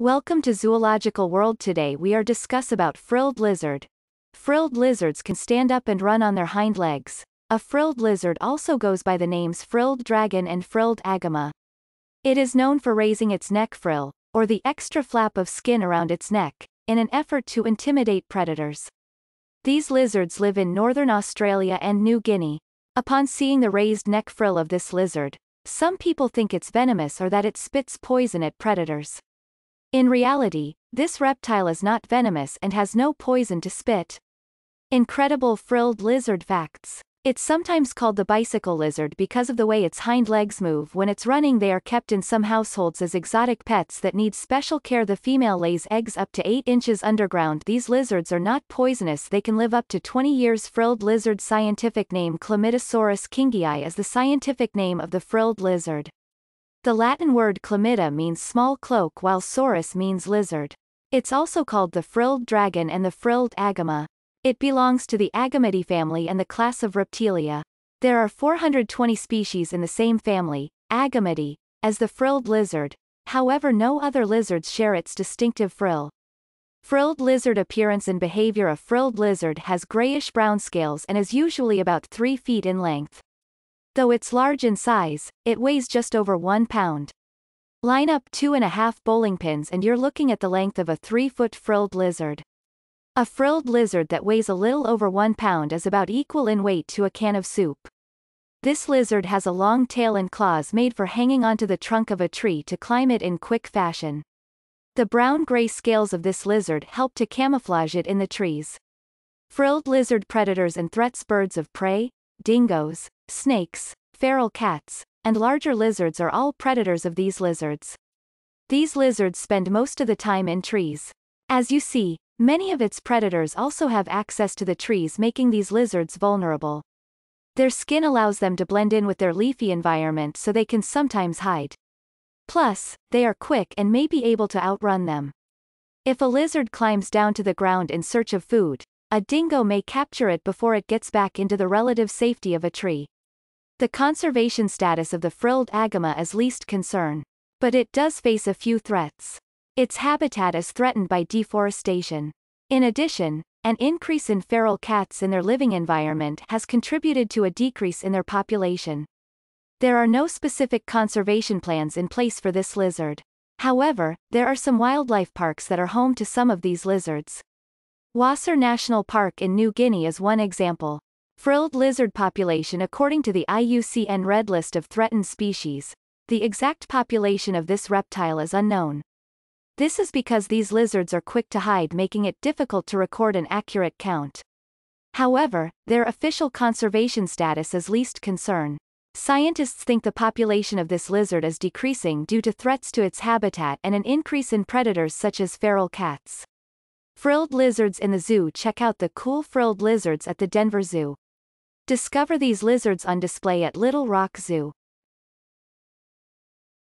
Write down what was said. Welcome to Zoological World. Today we are discuss about frilled lizard. Frilled lizards can stand up and run on their hind legs. A frilled lizard also goes by the names frilled dragon and frilled agama. It is known for raising its neck frill, or the extra flap of skin around its neck, in an effort to intimidate predators. These lizards live in northern Australia and New Guinea. Upon seeing the raised neck frill of this lizard, some people think it's venomous or that it spits poison at predators. In reality, this reptile is not venomous and has no poison to spit. Incredible frilled lizard facts. It's sometimes called the bicycle lizard because of the way its hind legs move when it's running. They are kept in some households as exotic pets that need special care. The female lays eggs up to 8 inches underground. These lizards are not poisonous. They can live up to 20 years. Frilled lizard scientific name. Chlamydosaurus kingii is the scientific name of the frilled lizard. The Latin word chlamyda means small cloak, while saurus means lizard. It's also called the frilled dragon and the frilled agama. It belongs to the Agamidae family and the class of Reptilia. There are 420 species in the same family, Agamidae, as the frilled lizard. However, no other lizards share its distinctive frill. Frilled lizard appearance and behavior. A frilled lizard has grayish-brown scales and is usually about 3 feet in length. Though it's large in size, it weighs just over 1 pound. Line up 2.5 bowling pins and you're looking at the length of a 3-foot frilled lizard. A frilled lizard that weighs a little over 1 pound is about equal in weight to a can of soup. This lizard has a long tail and claws made for hanging onto the trunk of a tree to climb it in quick fashion. The brown-gray scales of this lizard help to camouflage it in the trees. Frilled lizard predators and threats. Birds of prey, dingoes, snakes, feral cats, and larger lizards are all predators of these lizards. These lizards spend most of the time in trees. As you see, many of its predators also have access to the trees, making these lizards vulnerable. Their skin allows them to blend in with their leafy environment, so they can sometimes hide. Plus, they are quick and may be able to outrun them. If a lizard climbs down to the ground in search of food, a dingo may capture it before it gets back into the relative safety of a tree. The conservation status of the frilled agama is least concern, but it does face a few threats. Its habitat is threatened by deforestation. In addition, an increase in feral cats in their living environment has contributed to a decrease in their population. There are no specific conservation plans in place for this lizard. However, there are some wildlife parks that are home to some of these lizards. Wasser National Park in New Guinea is one example. Frilled lizard population. According to the IUCN Red List of Threatened Species, the exact population of this reptile is unknown. This is because these lizards are quick to hide, making it difficult to record an accurate count. However, their official conservation status is least concern. Scientists think the population of this lizard is decreasing due to threats to its habitat and an increase in predators such as feral cats. Frilled lizards in the zoo. Check out the cool frilled lizards at the Denver Zoo. Discover these lizards on display at Little Rock Zoo.